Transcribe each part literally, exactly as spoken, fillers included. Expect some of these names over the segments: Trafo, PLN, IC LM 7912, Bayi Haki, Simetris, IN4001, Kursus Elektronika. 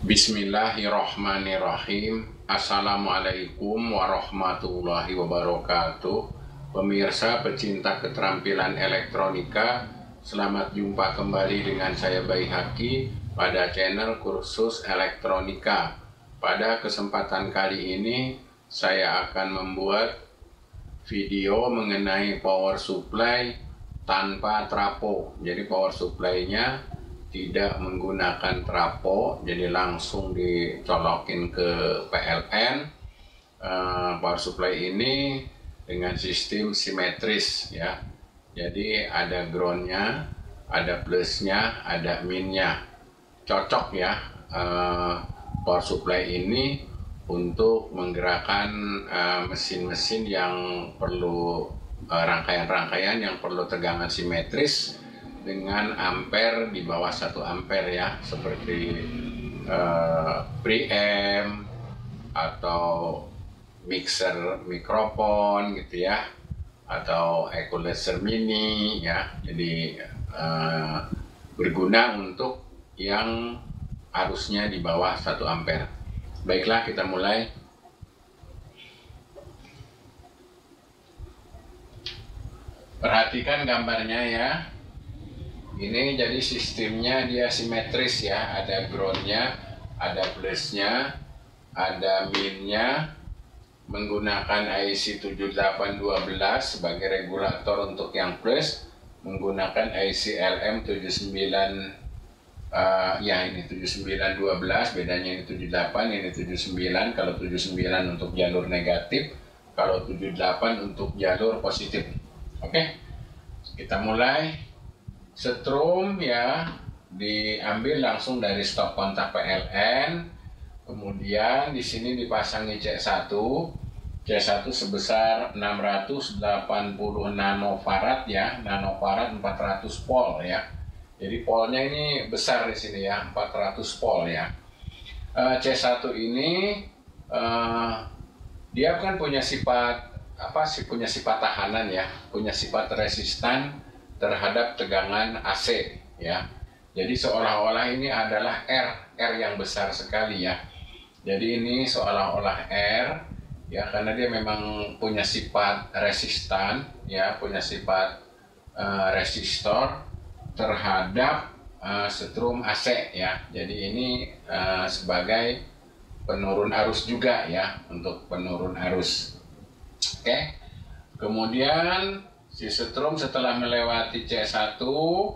Bismillahirrahmanirrahim. Assalamualaikum warahmatullahi wabarakatuh. Pemirsa pecinta keterampilan elektronika, selamat jumpa kembali dengan saya Bayi Haki pada channel Kursus Elektronika. Pada kesempatan kali ini saya akan membuat video mengenai power supply tanpa trafo. Jadi power supply-nya tidak menggunakan trafo, jadi langsung dicolokin ke P L N. Uh, power supply ini dengan sistem simetris ya, jadi ada groundnya, ada plusnya, ada minnya. Cocok ya uh, power supply ini untuk menggerakkan mesin-mesin uh, yang perlu rangkaian-rangkaian uh, yang perlu tegangan simetris dengan ampere di bawah satu ampere ya, seperti uh, preamp atau mixer mikrofon gitu ya, atau equalizer mini ya. Jadi uh, berguna untuk yang arusnya di bawah satu ampere. Baiklah, kita mulai. Perhatikan gambarnya ya. Ini jadi sistemnya dia simetris ya, ada groundnya, ada plusnya, ada minnya, menggunakan I C tujuh delapan satu dua sebagai regulator untuk yang plus, menggunakan I C L M tujuh sembilan uh, ya ini tujuh sembilan satu dua, bedanya ini tujuh delapan, ini tujuh sembilan. Kalau tujuh sembilan untuk jalur negatif, kalau tujuh delapan untuk jalur positif. Oke, kita mulai. Setrum ya, diambil langsung dari stok kontak P L N, kemudian di sini dipasangi C satu, C satu sebesar enam ratus delapan puluh nanofarad ya, nanofarad empat ratus volt ya. Jadi voltnya ini besar di sini ya, empat ratus volt ya. C satu ini dia kan punya sifat apa sih? Punya sifat tahanan ya, punya sifat resistan terhadap tegangan A C ya. Jadi seolah-olah ini adalah R, R yang besar sekali ya. Jadi ini seolah-olah R ya, karena dia memang punya sifat resistan ya, punya sifat uh, resistor terhadap uh, setrum A C ya. Jadi ini uh, sebagai penurun arus juga ya, untuk penurun arus. Oke, okay. Kemudian si setrum setelah melewati C satu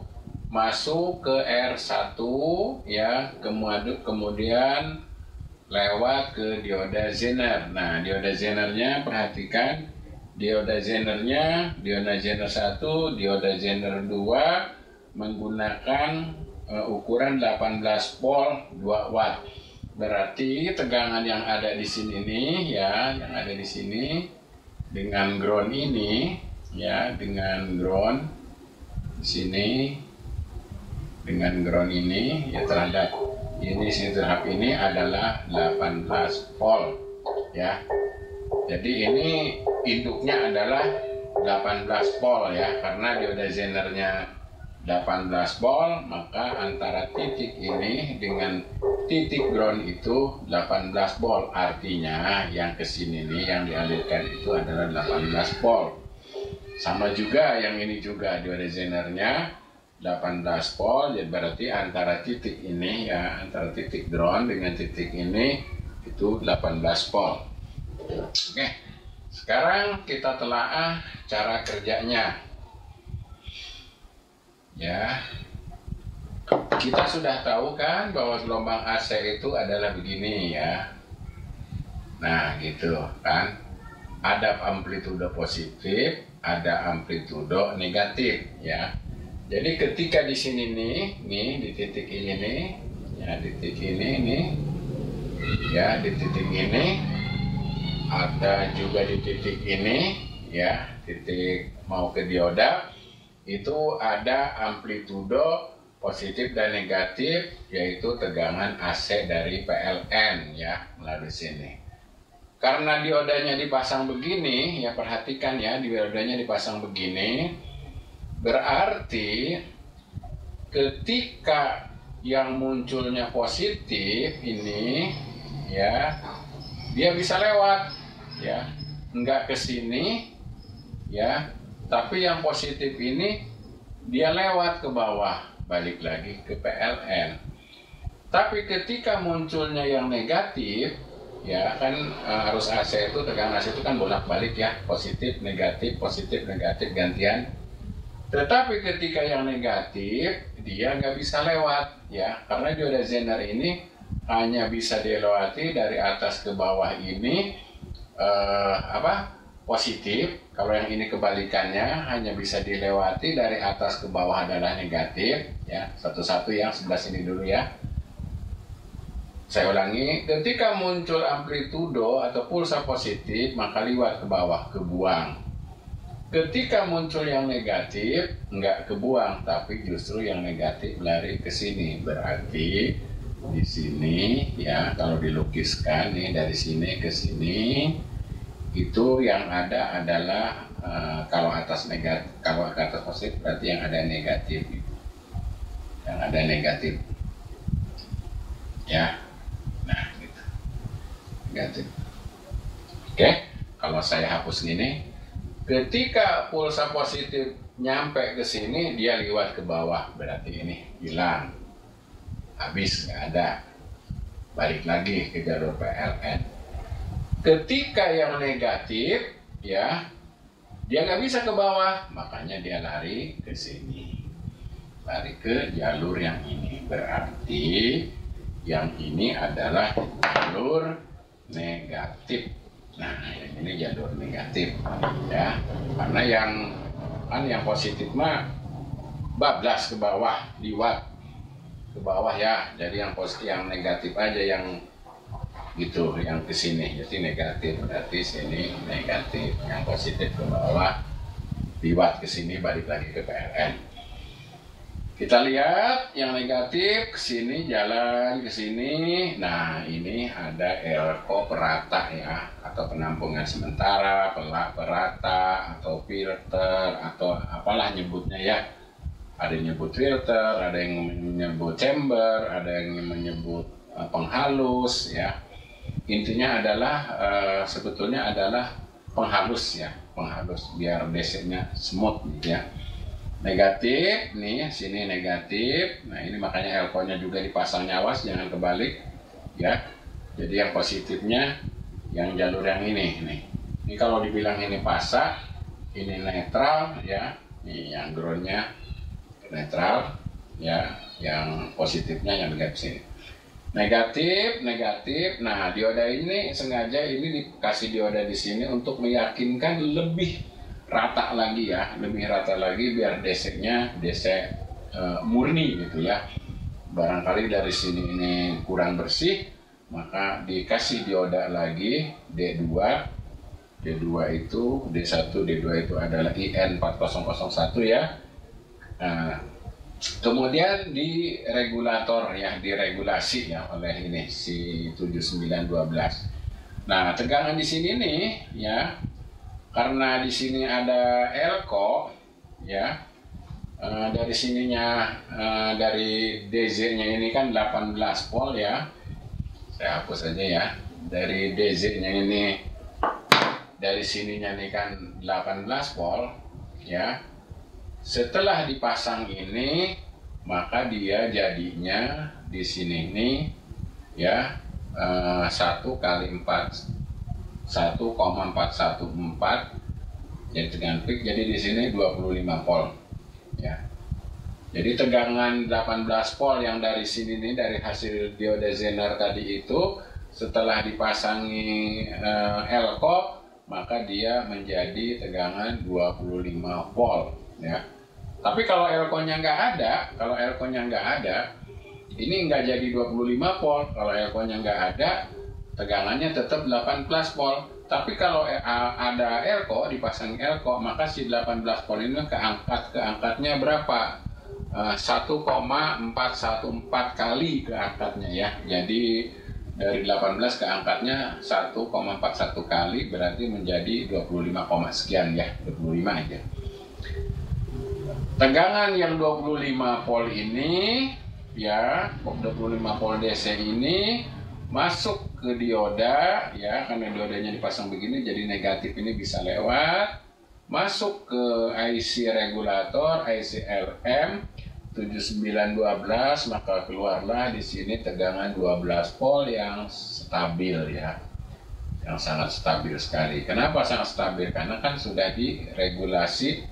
masuk ke R satu ya, kemudian lewat ke dioda zener. Nah, dioda zenernya perhatikan, dioda zenernya dioda zener satu, dioda zener dua menggunakan uh, ukuran delapan belas volt dua watt. Berarti tegangan yang ada di sini nih ya, yang ada di sini dengan ground ini ya, dengan ground di sini, dengan ground ini ya, terhadap ini sini terhadap ini adalah delapan belas volt ya. Jadi ini induknya adalah delapan belas volt ya, karena dioda zenernya delapan belas volt, maka antara titik ini dengan titik ground itu delapan belas volt. Artinya yang kesini nih, yang dialirkan itu adalah delapan belas volt. Sama juga yang ini juga, dioda zenernya delapan belas volt, jadi berarti antara titik ini ya, antara titik ground dengan titik ini itu delapan belas volt. Oke, sekarang kita telaah cara kerjanya ya. Kita sudah tahu kan bahwa gelombang A C itu adalah begini ya. Nah gitu kan, ada amplitude positif, ada amplitudo negatif ya. Jadi ketika di sini nih, nih di titik ini nih, ya di titik ini nih, ya di titik ini, ada juga di titik ini, ya titik mau ke dioda, itu ada amplitudo positif dan negatif, yaitu tegangan A C dari P L N ya melalui sini. Karena diodanya dipasang begini, ya perhatikan ya, diodanya dipasang begini, berarti ketika yang munculnya positif ini ya, dia bisa lewat ya, enggak ke sini ya, tapi yang positif ini dia lewat ke bawah, balik lagi ke P L N. Tapi ketika munculnya yang negatif ya, kan arus A C itu, tegangan A C itu kan bolak-balik ya, positif negatif positif negatif gantian. Tetapi ketika yang negatif, dia nggak bisa lewat ya, karena dioda zener ini hanya bisa dilewati dari atas ke bawah ini eh, apa positif. Kalau yang ini kebalikannya, hanya bisa dilewati dari atas ke bawah adalah negatif ya. Satu-satu yang sebelah sini dulu ya. Saya ulangi, ketika muncul amplitudo atau pulsa positif, maka liwat ke bawah, kebuang. Ketika muncul yang negatif, nggak kebuang, tapi justru yang negatif lari ke sini. Berarti di sini ya, kalau dilukiskan nih dari sini ke sini, itu yang ada adalah uh, kalau atas negatif, kalau ke atas positif berarti yang ada negatif, yang ada negatif ya. Nah, gitu. Negatif. Oke, kalau saya hapus ini. Ketika pulsa positif nyampe ke sini, dia liwat ke bawah, berarti ini hilang, habis, nggak ada, balik lagi ke jalur P L N. Ketika yang negatif, ya, dia nggak bisa ke bawah, makanya dia lari ke sini, lari ke jalur yang ini, berarti yang ini adalah jalur negatif. Nah, yang ini jalur negatif ya, karena yang kan yang positif mah bablas ke bawah, liwat ke bawah ya. Jadi yang positif, yang negatif aja yang gitu, yang ke sini. Jadi negatif berarti sini negatif, yang positif ke bawah, liwat ke sini, balik lagi ke P L N. Kita lihat yang negatif ke sini, jalan ke sini. Nah, ini ada elko perata ya, atau penampungan sementara, pelak perata, atau filter, atau apalah nyebutnya ya. Ada yang nyebut filter, ada yang menyebut chamber, ada yang menyebut penghalus ya. Intinya adalah e, sebetulnya adalah penghalus ya, penghalus biar D C-nya smooth gitu ya. Negatif nih, sini negatif. Nah, ini makanya elko-nya juga dipasang nyawas, jangan kebalik ya. Jadi yang positifnya yang jalur yang ini nih. Ini kalau dibilang ini pasak, ini netral ya. Nih yang ground-nya netral ya, yang positifnya yang dekat sini. Negatif, negatif. Nah, dioda ini sengaja ini dikasih dioda di sini untuk meyakinkan lebih rata lagi ya, lebih rata lagi biar deseknya desek uh, murni gitu ya. Barangkali dari sini ini kurang bersih, maka dikasih dioda lagi D dua. D dua itu D satu, D dua itu adalah I N empat nol nol satu ya. Nah, kemudian di regulator ya, diregulasi ya oleh ini si tujuh sembilan satu dua. Nah, tegangan di sini nih ya, karena di sini ada elko ya. Uh, dari sininya uh, dari D Z-nya ini kan delapan belas volt ya. Saya hapus aja ya, dari D Z-nya ini, dari sininya ini kan delapan belas volt ya. Setelah dipasang ini, maka dia jadinya di sini ini ya, eh, satu kali empat, satu koma empat satu empat jadi tegangan peak, jadi di sini dua puluh lima volt ya. Jadi tegangan delapan belas volt yang dari sini nih, dari hasil dioda zener tadi itu, setelah dipasangi eh, elko, maka dia menjadi tegangan dua puluh lima volt ya. Tapi kalau elko-nya nggak ada, kalau elko-nya nggak ada, ini nggak jadi dua puluh lima volt. Kalau elko-nya nggak ada, tegangannya tetap delapan belas volt. Tapi kalau ada elko, dipasang elko, maka si delapan belas volt ini keangkat, keangkatnya berapa? satu koma empat satu empat kali keangkatnya ya. Jadi dari delapan belas keangkatnya satu koma empat satu kali, berarti menjadi dua puluh lima sekian ya, dua puluh lima aja. Tegangan yang dua puluh lima volt ini ya dua puluh lima volt D C ini masuk ke dioda, ya karena diodanya dipasang begini jadi negatif ini bisa lewat, masuk ke I C regulator I C L M tujuh sembilan satu dua, maka keluarlah di sini tegangan dua belas volt yang stabil, ya yang sangat stabil sekali. Kenapa sangat stabil? Karena kan sudah diregulasi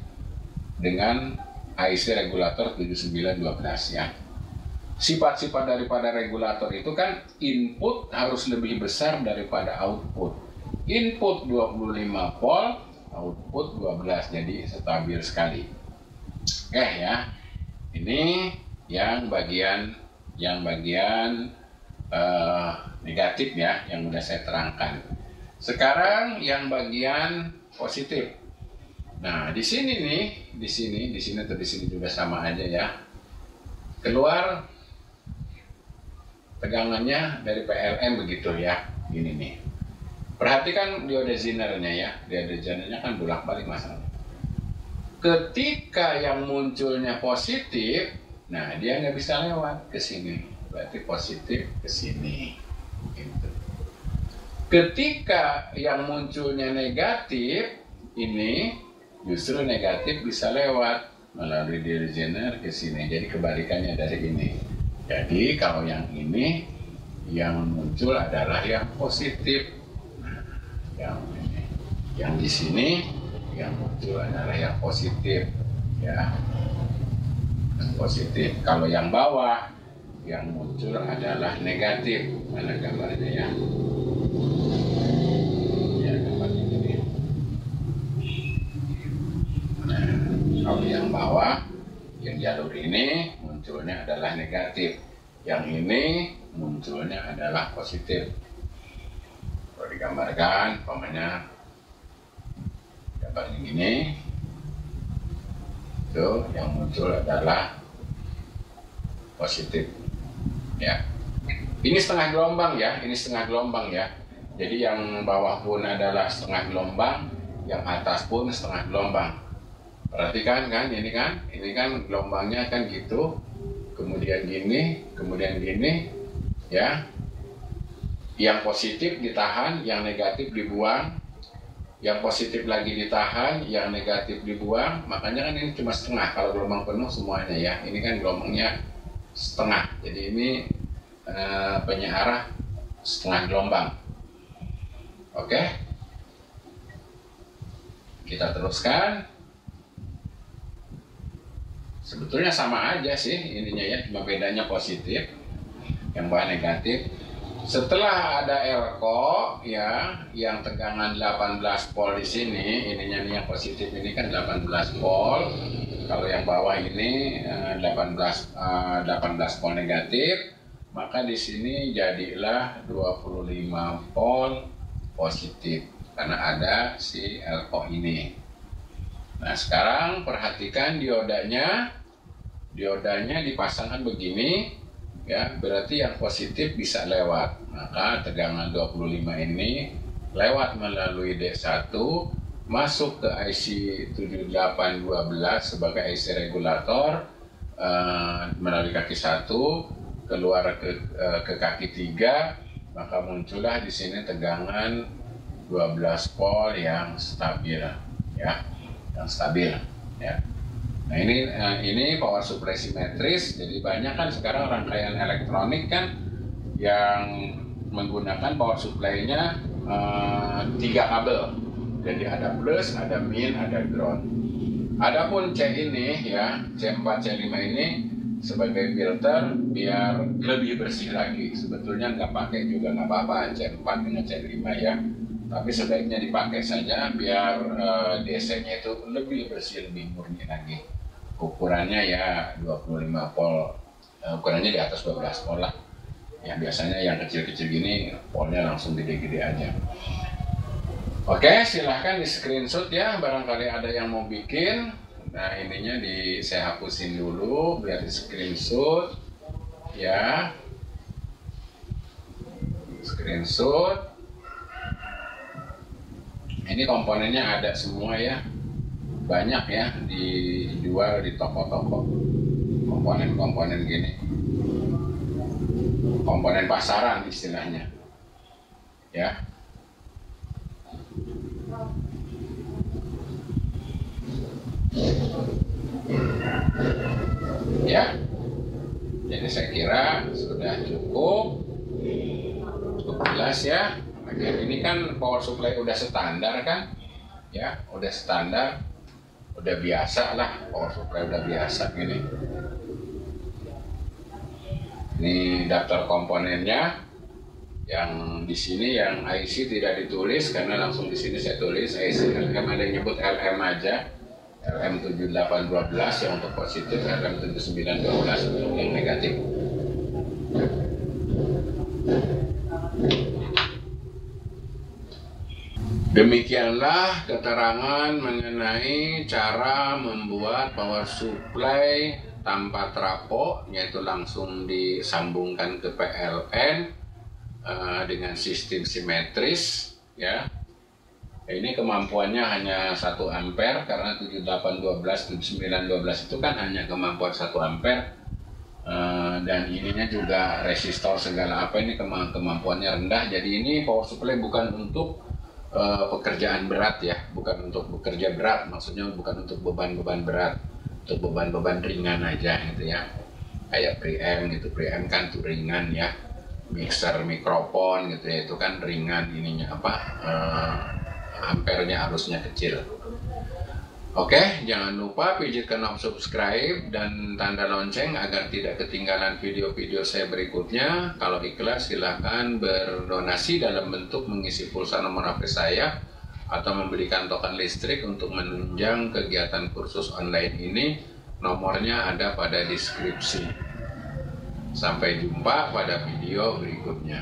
dengan I C regulator tujuh sembilan satu dua, ya. Sifat-sifat daripada regulator itu kan input harus lebih besar daripada output. Input dua puluh lima volt, output dua belas, jadi stabil sekali. Oke, ya. Ini yang bagian yang bagian uh, negatif, ya, yang sudah saya terangkan. Sekarang yang bagian positif. Nah, di sini nih, di sini, di sini atau di sini juga sama aja, ya. Keluar tegangannya dari P L N begitu, ya. Gini nih. Perhatikan dioda zenernya, ya. Dioda zenernya kan bolak-balik masalah. Ketika yang munculnya positif, nah dia nggak bisa lewat ke sini. Berarti positif ke sini. Gitu. Ketika yang munculnya negatif, ini justru negatif bisa lewat melalui dioda ke sini, jadi kebalikannya dari ini. Jadi kalau yang ini yang muncul adalah yang positif, yang ini, yang di sini yang muncul adalah yang positif, ya, yang positif. Kalau yang bawah yang muncul adalah negatif. Mana gambarnya, ya? Kalau yang bawah, yang jalur ini munculnya adalah negatif, yang ini munculnya adalah positif. Kalau digambarkan, pokoknya gambarnya gini, itu yang muncul adalah positif. Ya, ini setengah gelombang, ya, ini setengah gelombang, ya. Jadi yang bawah pun adalah setengah gelombang, yang atas pun setengah gelombang. Perhatikan kan, ini kan, ini kan gelombangnya kan gitu, kemudian gini, kemudian gini, ya. Yang positif ditahan, yang negatif dibuang, yang positif lagi ditahan, yang negatif dibuang, makanya kan ini cuma setengah, kalau gelombang penuh semuanya, ya. Ini kan gelombangnya setengah, jadi ini eh, penyearah setengah gelombang. Oke, kita teruskan. Sebetulnya sama aja sih ininya, ya, cuma bedanya positif, yang bawah negatif. Setelah ada elko, ya, yang tegangan delapan belas volt di sini, ininya nih yang positif ini kan delapan belas volt. Kalau yang bawah ini delapan belas volt negatif, maka di sini jadilah dua puluh lima volt positif karena ada si elko ini. Nah, sekarang perhatikan diodanya. Diodanya dipasangkan begini, ya, berarti yang positif bisa lewat. Maka tegangan dua puluh lima ini lewat melalui D satu, masuk ke I C tujuh delapan satu dua sebagai I C regulator, uh, melalui kaki satu, keluar ke, uh, ke kaki tiga, maka muncullah di sini tegangan dua belas volt yang stabil, ya. Yang stabil, ya. Nah, ini ini power supply simetris. Jadi banyak kan sekarang rangkaian elektronik kan yang menggunakan power supply-nya uh, tiga kabel. Jadi ada plus, ada min, ada ground. Adapun C ini, ya, C empat C lima ini sebagai filter biar lebih bersih lagi. Sebetulnya nggak pakai juga nggak apa-apa, C empat dengan C lima, ya. Tapi sebaiknya dipakai saja biar uh, D C-nya itu lebih bersih, lebih murni lagi. Ukurannya ya dua puluh lima volt, uh, ukurannya di atas dua belas volt lah. Yang biasanya yang kecil-kecil gini, voltnya langsung gede-gede aja. Oke, silahkan di screenshot, ya, barangkali ada yang mau bikin. Nah, ininya di saya hapusin dulu biar di screenshot, ya. Screenshot. Ini komponennya ada semua, ya, banyak, ya, dijual di toko-toko komponen-komponen gini. komponen pasaran istilahnya, ya. Ya, jadi saya kira sudah cukup, cukup jelas ya. Lagian ini kan power supply udah standar kan, ya, udah standar, udah biasa lah, power supply udah biasa gini. Ini daftar komponennya, yang di sini yang I C tidak ditulis karena langsung di sini saya tulis I C L M, ada yang nyebut L M aja, L M tujuh delapan satu dua yang untuk positif, L M tujuh sembilan satu dua untuk yang negatif. Demikianlah keterangan mengenai cara membuat power supply tanpa trafo, yaitu langsung disambungkan ke P L N uh, dengan sistem simetris, ya. Ini kemampuannya hanya satu ampere karena tujuh delapan satu dua, tujuh sembilan satu dua itu kan hanya kemampuan satu ampere, uh, dan ininya juga resistor segala apa ini kemampuannya rendah. Jadi ini power supply bukan untuk Uh, pekerjaan berat ya, bukan untuk bekerja berat, maksudnya bukan untuk beban-beban berat, untuk beban-beban ringan aja gitu ya, kayak preamp gitu, preamp kan tuh ringan ya, mixer mikrofon gitu ya, itu kan ringan ininya apa, uh, ampernya arusnya kecil. Oke, okay, jangan lupa pijit kenop subscribe dan tanda lonceng agar tidak ketinggalan video-video saya berikutnya. Kalau ikhlas silahkan berdonasi dalam bentuk mengisi pulsa nomor H P saya atau membelikan token listrik untuk menunjang kegiatan kursus online ini. Nomornya ada pada deskripsi. Sampai jumpa pada video berikutnya.